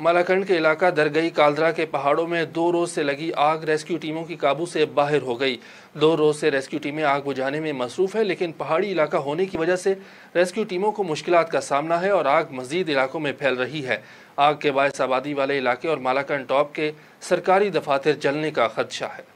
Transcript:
मालाकंड के इलाका दरगई कालदरा के पहाड़ों में 2 रोज से लगी आग रेस्क्यू टीमों की काबू से बाहर हो गई। 2 रोज से रेस्क्यू टीमें आग बुझाने में मसरूफ़ है, लेकिन पहाड़ी इलाका होने की वजह से रेस्क्यू टीमों को मुश्किलात का सामना है और आग मजीद इलाकों में फैल रही है। आग के बायस आबादी वाले इलाके और मालाकंड टॉप के सरकारी दफातर जलने का खदशा है।